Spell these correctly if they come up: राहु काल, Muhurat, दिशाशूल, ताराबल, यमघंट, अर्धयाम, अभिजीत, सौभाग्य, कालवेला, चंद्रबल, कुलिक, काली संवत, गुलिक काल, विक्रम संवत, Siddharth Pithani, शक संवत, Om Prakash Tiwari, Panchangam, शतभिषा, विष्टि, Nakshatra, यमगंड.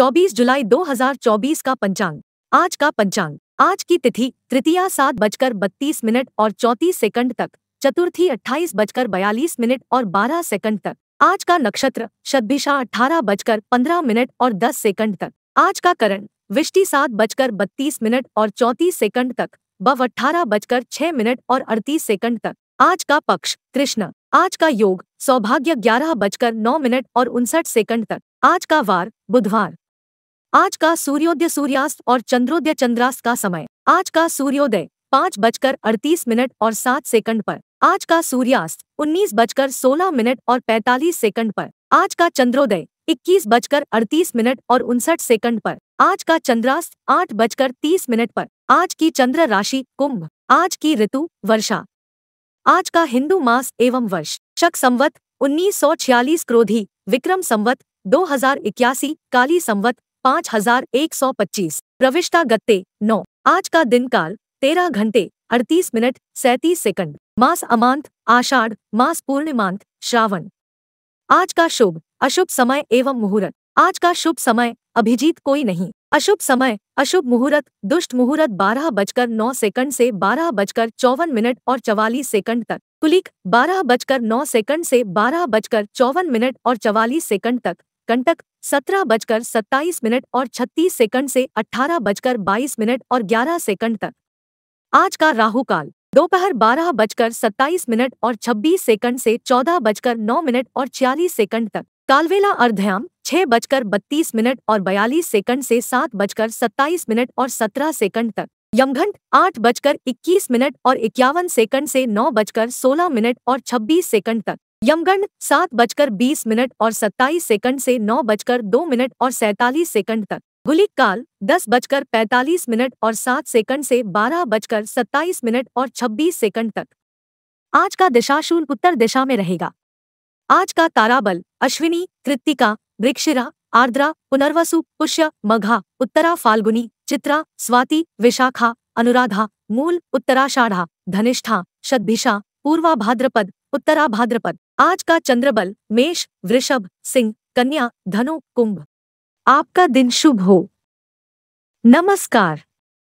24 जुलाई 2024 का पंचांग। आज का पंचांग। आज की तिथि तृतीया 7:32 और 34 सेकंड तक, चतुर्थी 28:42 और 12 सेकंड तक। आज का नक्षत्र शतभिषा 18:15 और 10 सेकंड तक। आज का करण विष्टि 7:32 और 34 सेकंड तक, बव 18:06 और 38 सेकंड तक। आज का पक्ष कृष्ण। आज का योग सौभाग्य 11:09 और 59 सेकंड तक। आज का वार बुधवार। आज का सूर्योदय सूर्यास्त और चंद्रोदय चंद्रास्त का समय। आज का सूर्योदय 5:38 और 7 सेकंड पर। आज का सूर्यास्त 19:16 और 45 सेकंड पर। आज का चंद्रोदय 21:38 और 59 सेकंड पर। आज का चंद्रास्त 8:30 पर। आज की चंद्र राशि कुंभ। आज की ऋतु वर्षा। आज का हिंदू मास एवं वर्ष शक संवत 1946 क्रोधी, विक्रम संवत 2081, काली संवत 5125, प्रविष्टा गत्ते 9। आज का दिन काल 13 घंटे 38 मिनट 37 सेकंड। मास अमांत आषाढ़, मास पूर्णिमांत श्रावण। आज का शुभ अशुभ समय एवं मुहूर्त। आज का शुभ समय अभिजीत कोई नहीं। अशुभ समय अशुभ मुहूर्त दुष्ट मुहूर्त 12:09 से 12:54 और 44 सेकंड तक। कुलिक 12:09 से 12:54 और 44 सेकंड तक। कंटक 17:27 और 36 सेकंड से 18:22 और 11 सेकंड तक। आज का राहु काल दोपहर 12:27 और 26 सेकंड से 14:09 और 46 सेकंड तक। कालवेला अर्धयाम 6:32 और 42 सेकंड से 7:27 और 17 सेकंड तक। यमघंट 8:21 और 51 सेकंड से 9:16 और 26 सेकंड तक। यमगंड 7:20 और 27 सेकंड से 9:02 और 47 सेकंड तक। गुलिक काल 10:45 और 7 सेकंड से 12:27 और 26 सेकंड तक। आज का दिशाशूल उत्तर दिशा में रहेगा। आज का ताराबल अश्विनी, कृत्तिका, वृक्षिरा, आर्द्रा, पुनर्वसु, पुष्य, मघा, उत्तरा फाल्गुनी, चित्रा, स्वाति, विशाखा, अनुराधा, मूल, उत्तराषाढ़ा, धनिष्ठा, शतभिषा, पूर्वा भाद्रपद, उत्तरा भाद्रपद। आज का चंद्रबल मेष, वृषभ, सिंह, कन्या, धनु, कुंभ। आपका दिन शुभ हो। नमस्कार।